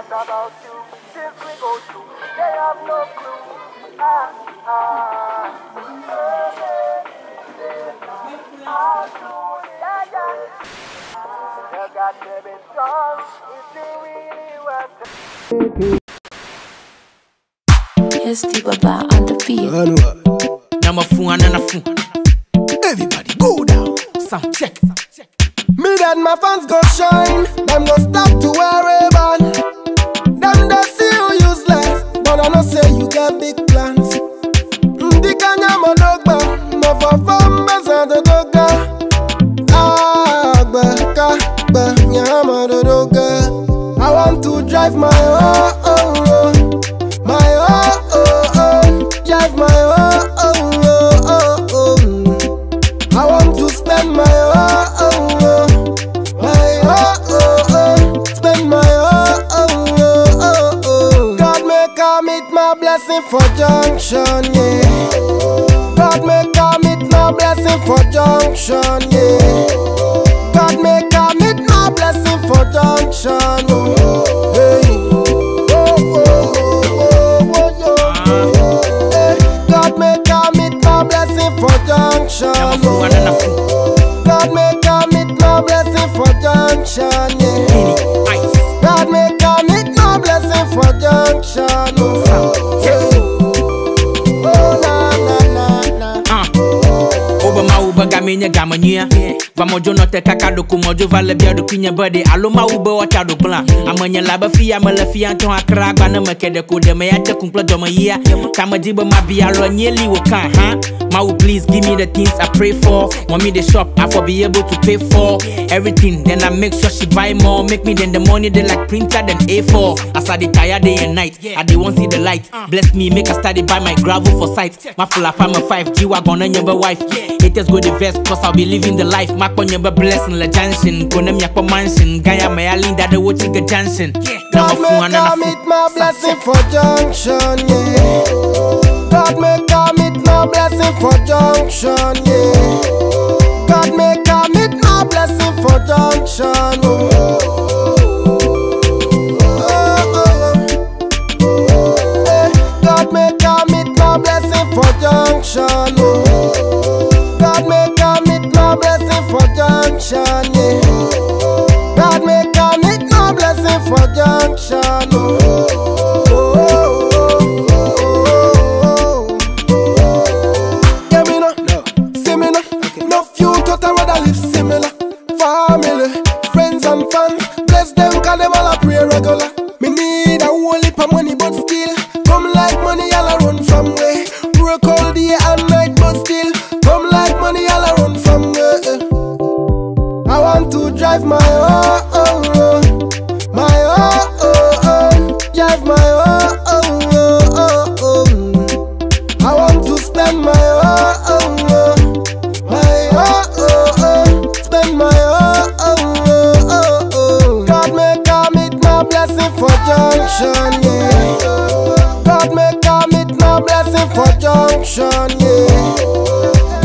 What about you? Since we go through, they have no clue. You got to be strong if you really want to. Here's the baba on the beat. Namafu and Nanafu. Everybody go down. Sound check. Me and my fans go shine. Them go stop to wear a band. Them they see you useless, but I know say you get big plans. The Kenya Monogba, no for Fombas and the Doga. I want to drive my own, my own, drive my own. I want to spend my blessing for Junction, yeah. God make I meet my blessing for Junction, yeah. God make I meet my blessing for Junction, oh, hey. God make I meet my blessing for Junction, oh. God make I meet my blessing for Junction, yeah. God make I meet my blessing for Junction, oh. Gamenya gamanya vamojo no te kakado kumojo vale biado kunya body aloma uba watado plan amanya laba fia malafia ton akra bana makede ko de mayate kumpla do maya kamajiba mabia lo nyeli wo kan ha mawu please give me the things I pray for want me the shop I for be able to pay for everything then I make sure she buy more make me then the money then like printer then A4 as I dey tired day and night I dey want see the light bless me make I study by my gravel for sight my full up I'm a 5 G-Wagon and your wife haters go the vest cause I'll be living the life my Konyeba blessing la Junction konem yakwa mansion gaya my linda the watch the Junction God make I meet my blessing for Junction, yeah. God make I meet my blessing for Junction, yeah. God make I meet my blessing for Junction, oh. God make I meet my blessing for Junction, oh. God make I meet my blessing for Junction, yeah. God make I meet my blessing for Junction, oh. Drive my own, my own, drive my own. I want to spend my own, my own, spend my own. God make I meet my blessing for Junction, yeah. God make I meet my blessing for Junction, yeah.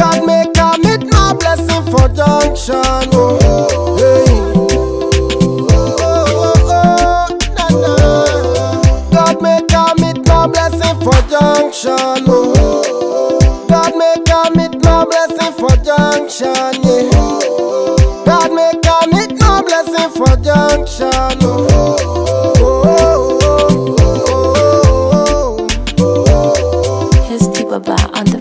God make I meet my blessing for Junction, oh. Oh, God make I meet my blessing for Junction, yeah. God make I meet my blessing for Junction, oh. Here's the baba on the